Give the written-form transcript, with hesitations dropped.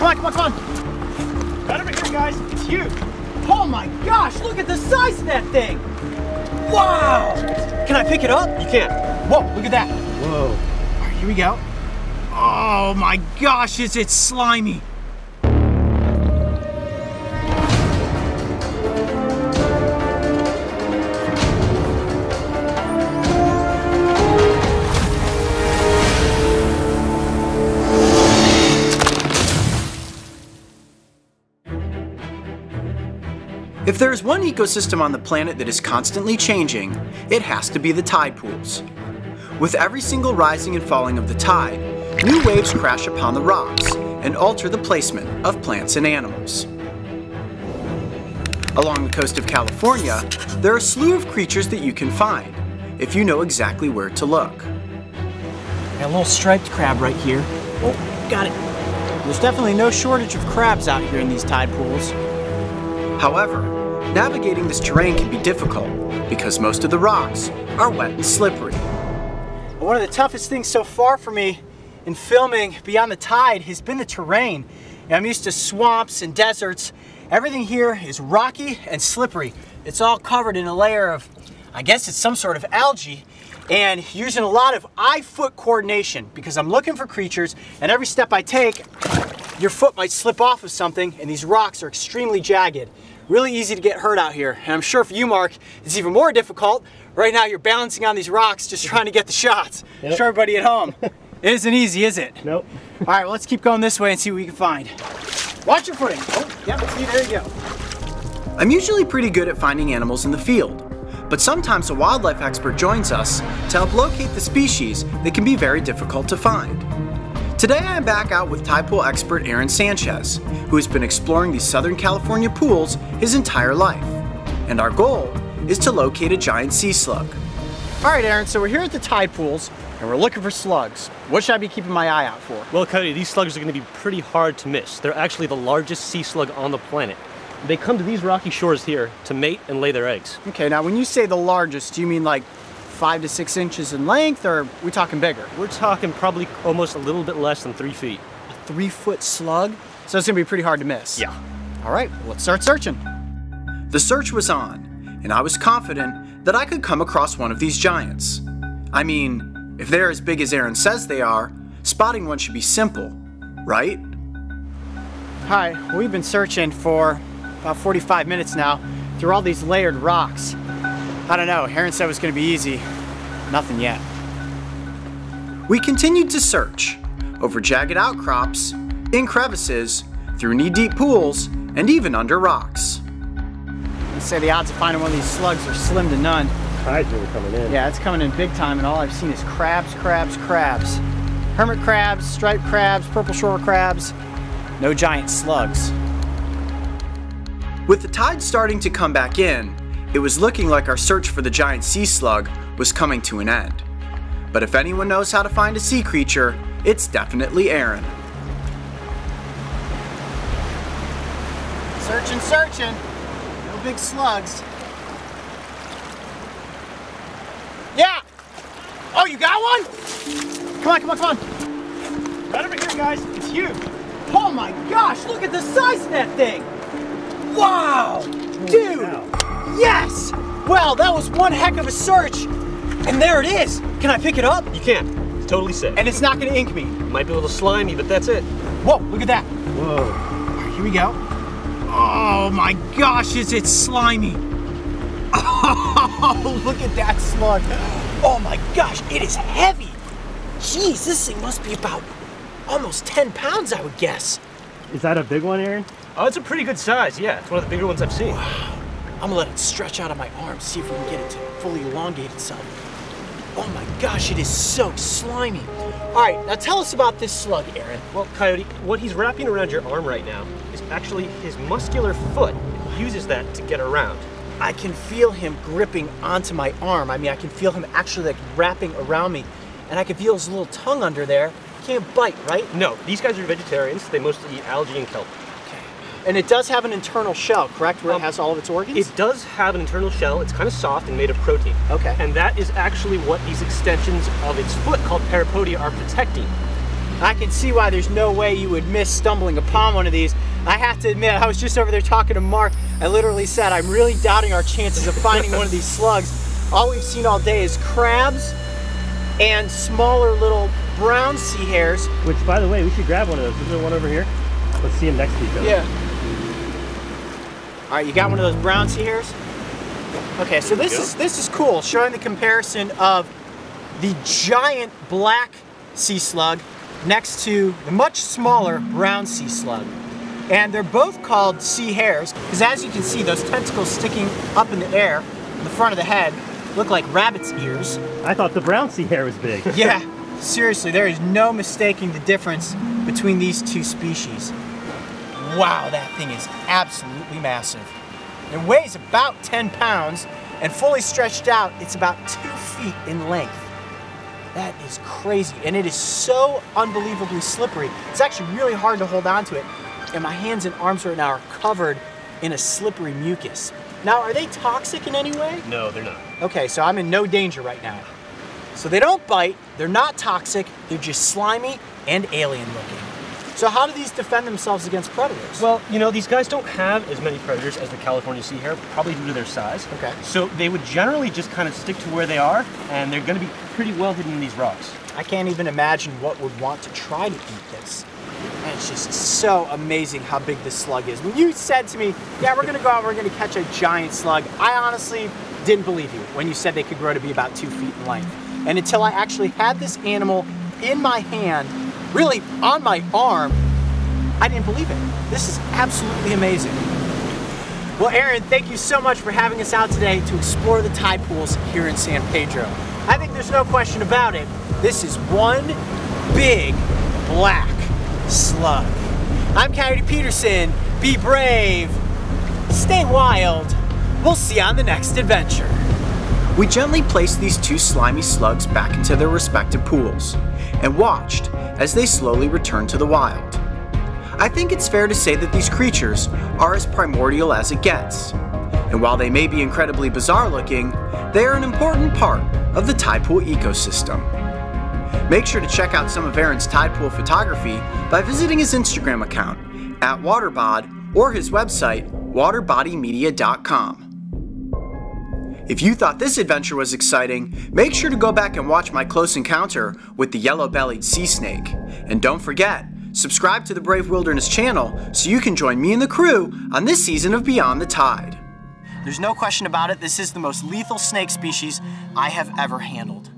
Come on, come on, come on. Right over here, guys. It's huge. Oh my gosh, look at the size of that thing. Wow. Can I pick it up? You can. Whoa, look at that. Whoa. All right, here we go. Oh my gosh, is it slimy. If there is one ecosystem on the planet that is constantly changing, it has to be the tide pools. With every single rising and falling of the tide, new waves crash upon the rocks and alter the placement of plants and animals. Along the coast of California, there are a slew of creatures that you can find, if you know exactly where to look. Got a little striped crab right here. Oh, got it. There's definitely no shortage of crabs out here in these tide pools. However, navigating this terrain can be difficult because most of the rocks are wet and slippery. One of the toughest things so far for me in filming Beyond the Tide has been the terrain. And I'm used to swamps and deserts. Everything here is rocky and slippery. It's all covered in a layer of, I guess it's some sort of algae, and using a lot of eye-foot coordination because I'm looking for creatures, and every step I take, your foot might slip off of something, and these rocks are extremely jagged. Really easy to get hurt out here, and I'm sure for you, Mark, it's even more difficult. Right now you're balancing on these rocks just trying to get the shots. Yep. I'm sure everybody at home. It isn't easy, is it? Nope. All right, well, let's keep going this way and see what we can find. Watch your footing. Oh, yeah, see, there you go. I'm usually pretty good at finding animals in the field, but sometimes a wildlife expert joins us to help locate the species that can be very difficult to find. Today I am back out with tide pool expert Aaron Sanchez, who has been exploring these Southern California pools his entire life. And our goal is to locate a giant sea slug. All right, Aaron, so we're here at the tide pools and we're looking for slugs. What should I be keeping my eye out for? Well, Cody, these slugs are gonna be pretty hard to miss. They're actually the largest sea slug on the planet. They come to these rocky shores here to mate and lay their eggs. Okay, now when you say the largest, do you mean like 5 to 6 inches in length, or are we talking bigger? We're talking probably almost a little bit less than 3 feet. A 3-foot slug? So it's gonna be pretty hard to miss. Yeah. All right, well, let's start searching. The search was on, and I was confident that I could come across one of these giants. I mean, if they're as big as Aaron says they are, spotting one should be simple, right? Hi, well, we've been searching for about 45 minutes now through all these layered rocks. I don't know, Aaron said it was gonna be easy. Nothing yet. We continued to search, over jagged outcrops, in crevices, through knee-deep pools, and even under rocks. I'd say the odds of finding one of these slugs are slim to none. Tide's really coming in. Yeah, it's coming in big time, and all I've seen is crabs, crabs, crabs. Hermit crabs, striped crabs, purple shore crabs. No giant slugs. With the tide starting to come back in, it was looking like our search for the giant sea slug was coming to an end. But if anyone knows how to find a sea creature, it's definitely Aaron. Searching, searching. No big slugs. Yeah! Oh, you got one? Come on, come on, come on. Right over here, guys. It's huge. Oh my gosh, look at the size of that thing. Wow! Dude! Yes! Well, that was one heck of a search. And there it is. Can I pick it up? You can. It's totally safe. And it's not going to ink me. It might be a little slimy, but that's it. Whoa, look at that. Whoa. All right, here we go. Oh my gosh, is it slimy. Oh, look at that slug. Oh my gosh, it is heavy. Jeez, this thing must be about almost 10 pounds, I would guess. Is that a big one, Aaron? Oh, it's a pretty good size, yeah. It's one of the bigger ones I've seen. Wow. I'm gonna let it stretch out of my arms, see if we can get it to fully elongate itself. Oh my gosh, it is so slimy. All right, now tell us about this slug, Aaron. Well, Coyote, what he's wrapping around your arm right now is actually his muscular foot. He uses that to get around. I can feel him gripping onto my arm. I mean, I can feel him actually like wrapping around me, and I can feel his little tongue under there. Can't bite, right? No, these guys are vegetarians. They mostly eat algae and kelp. And it does have an internal shell, correct, where it has all of its organs? It does have an internal shell. It's kind of soft and made of protein. Okay. And that is actually what these extensions of its foot called parapodia are protecting. I can see why there's no way you would miss stumbling upon one of these. I have to admit, I was just over there talking to Mark. I literally said, I'm really doubting our chances of finding one of these slugs. All we've seen all day is crabs and smaller little brown sea hares. Which, by the way, we should grab one of those. Is there one over here? Let's see them next to each other. Yeah. All right, you got one of those brown sea hares? Okay, so this is cool, showing the comparison of the giant black sea slug next to the much smaller brown sea slug. And they're both called sea hares, because as you can see, those tentacles sticking up in the air, in the front of the head, look like rabbit's ears. I thought the brown sea hare was big. Yeah, seriously, there is no mistaking the difference between these two species. Wow, that thing is absolutely massive. It weighs about 10 pounds, and fully stretched out, it's about 2 feet in length. That is crazy, and it is so unbelievably slippery. It's actually really hard to hold on to it. And my hands and arms right now are covered in a slippery mucus. Now, are they toxic in any way? No, they're not. Okay, so I'm in no danger right now. So they don't bite, they're not toxic, they're just slimy and alien looking. So how do these defend themselves against predators? Well, you know, these guys don't have as many predators as the California sea hare, probably due to their size. Okay. So they would generally just kind of stick to where they are, and they're gonna be pretty well hidden in these rocks. I can't even imagine what would want to try to eat this. And it's just so amazing how big this slug is. When you said to me, yeah, we're gonna go out, we're gonna catch a giant slug, I honestly didn't believe you when you said they could grow to be about 2 feet in length. And until I actually had this animal in my hand, really on my arm, I didn't believe it. This is absolutely amazing. Well, Aaron, thank you so much for having us out today to explore the tide pools here in San Pedro. I think there's no question about it. This is one big black slug. I'm Coyote Peterson. Be brave, stay wild. We'll see you on the next adventure. We gently placed these two slimy slugs back into their respective pools and watched as they slowly returned to the wild. I think it's fair to say that these creatures are as primordial as it gets, and while they may be incredibly bizarre looking, they are an important part of the tide pool ecosystem. Make sure to check out some of Aaron's tide pool photography by visiting his Instagram account at waterbod or his website waterbodymedia.com. If you thought this adventure was exciting, make sure to go back and watch my close encounter with the yellow-bellied sea snake. And don't forget, subscribe to the Brave Wilderness channel so you can join me and the crew on this season of Beyond the Tide. There's no question about it, this is the most lethal snake species I have ever handled.